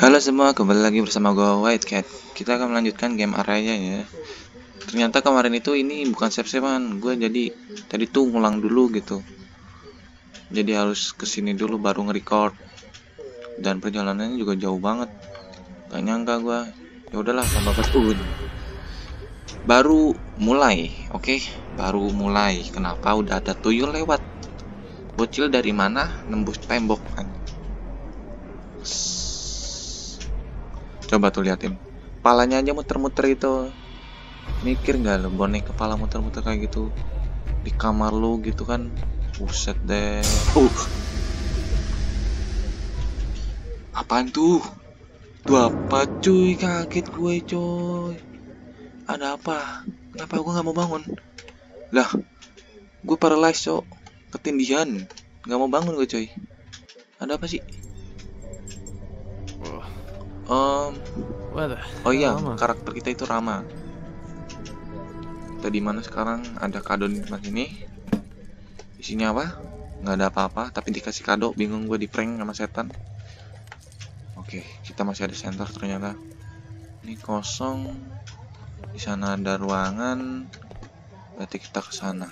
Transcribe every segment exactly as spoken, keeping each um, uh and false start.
Halo semua, kembali lagi bersama gua White Cat. Kita akan melanjutkan game Araya ya. Ternyata kemarin itu ini bukan save-savean. Gua jadi tadi tuh ngulang dulu gitu. Jadi harus kesini dulu baru nge-record. Dan perjalanannya juga jauh banget. Gak nyangka gua. Ya udahlah, tambah petuun. Baru mulai, oke? Okay? Baru mulai. Kenapa udah ada tuyul lewat? Bocil dari mana? Nembus tembok kan. Coba tuh liatin, kepalanya aja muter-muter itu. Mikir nggak lo bonek kepala muter-muter kayak gitu di kamar lo gitu kan? Buset deh. Uh. Apaan tuh? Dua apa cuy? Kaget gue coy. Ada apa? Kenapa gue nggak mau bangun? Lah, gue paralyzed coy. Ketindihan, nggak mau bangun gue coy. Ada apa sih? Um, oh iya, karakter kita itu Rama. Tadi mana sekarang ada kado di tempat ini. Isinya apa? Nggak ada apa-apa, tapi dikasih kado. Bingung gue, di prank sama setan. Oke, kita masih ada center ternyata. Ini kosong. Di sana ada ruangan. Berarti kita ke sana.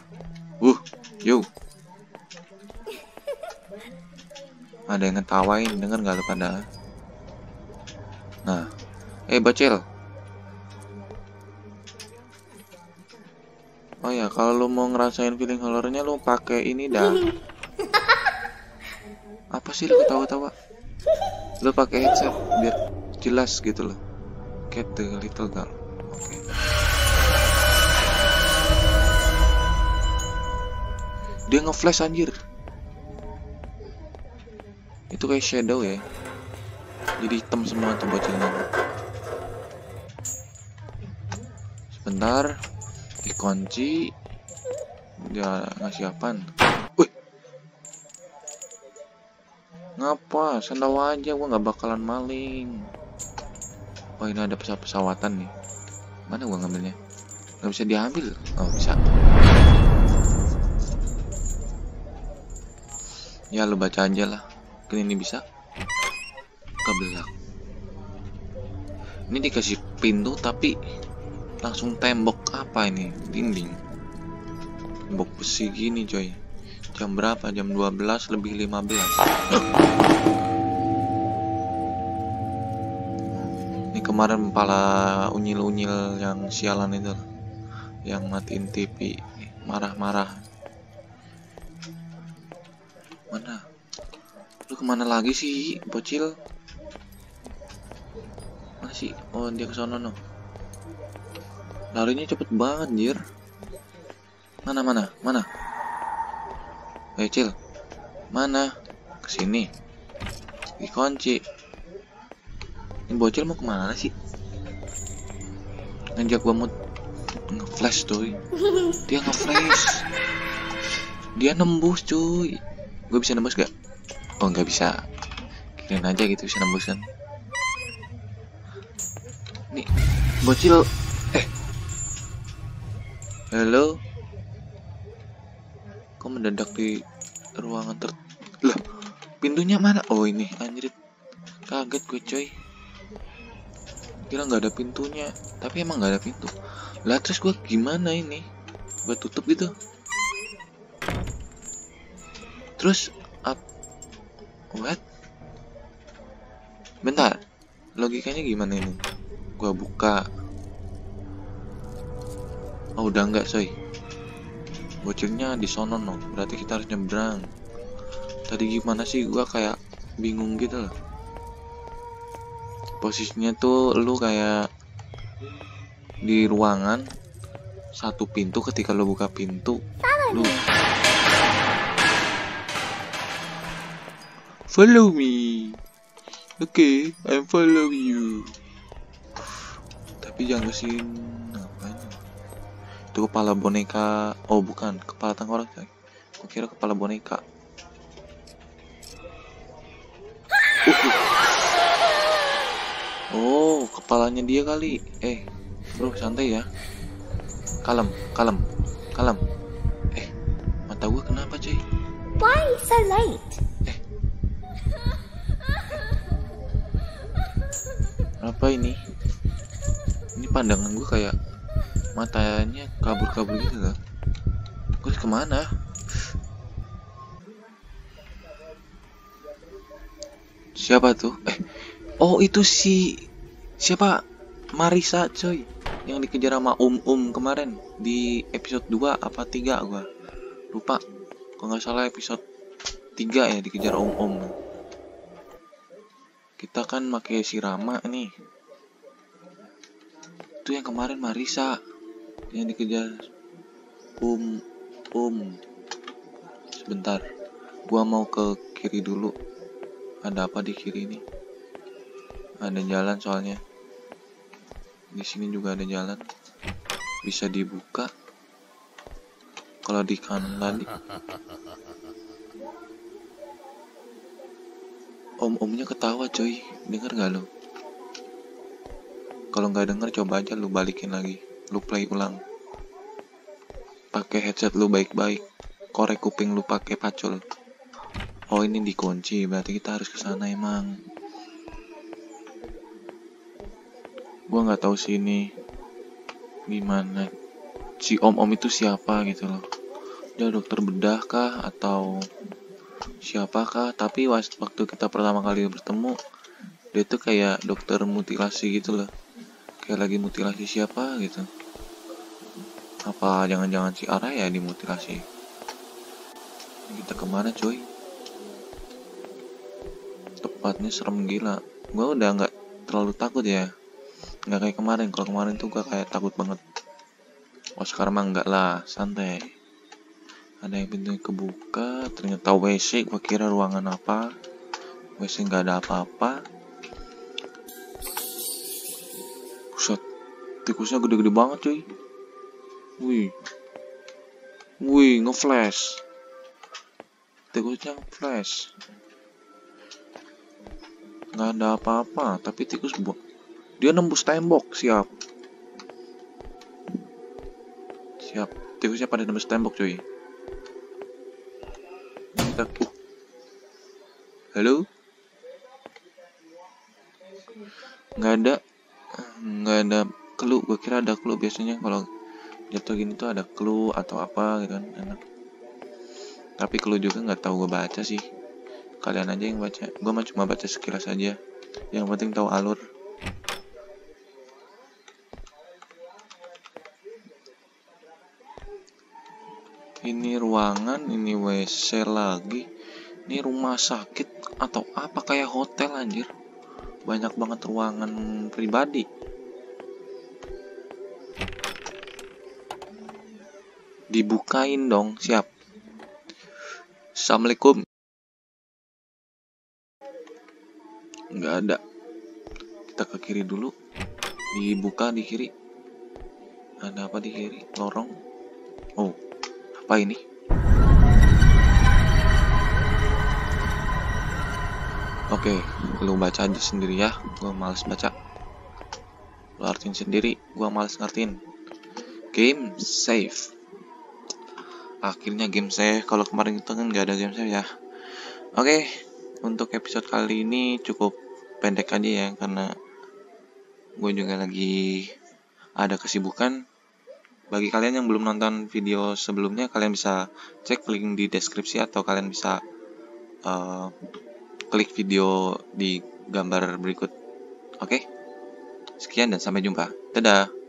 Uh, yo. Ada yang ngetawain, denger nggak lu pada? Nah, eh bocil. Oh ya, kalau lu mau ngerasain feeling horornya lu pakai ini dah. Apa sih lu ketawa-tawa? Lu pakai headset biar jelas gitu loh. Get the little girl. Oke. Okay. Dia nge-flash anjir. Itu kayak shadow ya. Jadi hitam semua tuh bocilnya. Sebentar, dikunci. Dia ngasih apaan? Wih, ngapa? Sendawa aja, gua nggak bakalan maling. Wah, ini ada pesawat-pesawatan nih. Mana gua ngambilnya? Nggak bisa diambil? Oh bisa. Ya lu baca aja lah. Kali ini bisa. Belak. Ini dikasih pintu tapi langsung tembok apa ini? Dinding. Tembok besi gini, coy. Jam berapa? Jam dua belas lebih lima belas. Ini kemarin kepala unyil-unyil yang sialan itu, yang matiin T V, marah-marah. Mana? Lu kemana lagi sih, bocil? Masih, oh dia kesana no. Larinya cepet banget anjir. Mana mana mana? Eh Cil, mana? Kesini. Dikunci. Ini bocil mau kemana sih? Ngajak gua mau nge-flash cuy. Dia nge-flash. Dia nembus cuy. Gua bisa nembus gak? Oh nggak bisa. Kirain aja gitu bisa nembusan. Nih, bocil. Eh. Halo. Kok mendadak di ruangan ter... Lah, pintunya mana? Oh, ini. Anjir. Kaget gue, coy. Kira nggak ada pintunya. Tapi emang nggak ada pintu. Lah, terus gue gimana ini? Gue tutup gitu. Terus, up. What? Bentar. Logikanya gimana ini? Gua buka. Oh udah enggak coy. Bocilnya di sono no. Berarti kita harus nyebrang. Tadi gimana sih, gua kayak bingung gitu loh. Posisinya tuh lu kayak di ruangan satu pintu, ketika lu buka pintu lu follow me. Oke, okay, I follow you. Jangan kesini. Ngapain itu kepala boneka? Oh bukan, kepala tengkorak coy. Gue kira kepala boneka. uh. Oh kepalanya dia kali. Eh bro santai ya, kalem kalem kalem. Eh mata gue kenapa coy? Why so late? Eh apa ini? Ini pandangan gue kayak matanya kabur-kabur gitu loh. Gue kemana? Siapa tuh? Eh, oh itu si siapa? Marisa coy, yang dikejar sama Um Um kemarin di episode dua apa tiga gua lupa. Kalau nggak salah episode tiga ya dikejar Om Om. Kita kan pakai si Rama nih. Itu yang kemarin Marisa yang dikejar Um Um. Sebentar, gua mau ke kiri dulu. Ada apa di kiri ini? Ada jalan soalnya. Di sini juga ada jalan. Bisa dibuka. Kalau di kanan om-omnya ketawa coy, denger gak lo? Kalau nggak denger coba aja lu balikin lagi, lu play ulang, pakai headset lu baik-baik, korek kuping lu pakai pacul. Oh ini dikunci, berarti kita harus kesana emang. Gua nggak tahu sini gimana si om-om itu siapa gitu loh. Dia dokter bedah kah atau siapakah? Tapi waktu kita pertama kali bertemu dia tuh kayak dokter mutilasi gitu loh, kayak lagi mutilasi siapa gitu. Apa jangan-jangan si Araya ya dimutilasi? Kita kemana coy? Tepatnya serem gila. Gua udah nggak terlalu takut ya, nggak kayak kemarin. Kalau kemarin tuh gua kayak takut banget. Oh sekarang mah nggak lah, santai. Ada yang pintu kebuka, ternyata W C. Gua kira ruangan apa, W C nggak ada apa-apa. Pusat tikusnya gede-gede banget cuy. Wih, wih ngeflash, tikusnya flash. Nggak ada apa-apa, tapi tikus buat dia nembus tembok. Siap, siap. Tikusnya pada nembus tembok cuy. Halo, nggak ada, nggak ada clue. Gue kira ada clue, biasanya kalau jatuh gini tuh ada clue atau apa gitu kan, enak. Tapi clue juga nggak tahu gue baca sih, kalian aja yang baca. Gue mah cuma baca sekilas aja, yang penting tahu alur. Ini ruangan, ini W C lagi. Ini rumah sakit atau apa, kayak hotel anjir. Banyak banget ruangan pribadi. Dibukain dong, siap. Assalamualaikum. Nggak ada. Kita ke kiri dulu. Dibuka di kiri. Ada apa di kiri? Lorong. Oh apa ini? Oke, lu baca aja sendiri ya. Gua males baca. Lu artiin sendiri, gua males ngertiin. Game save. Akhirnya game save. Kalau kemarin itu kan nggak ada game save ya. Oke, untuk episode kali ini cukup pendek aja ya, karena gue juga lagi ada kesibukan. Bagi kalian yang belum nonton video sebelumnya, kalian bisa cek link di deskripsi atau kalian bisa uh, klik video di gambar berikut. Oke? Sekian dan sampai jumpa. Dadah!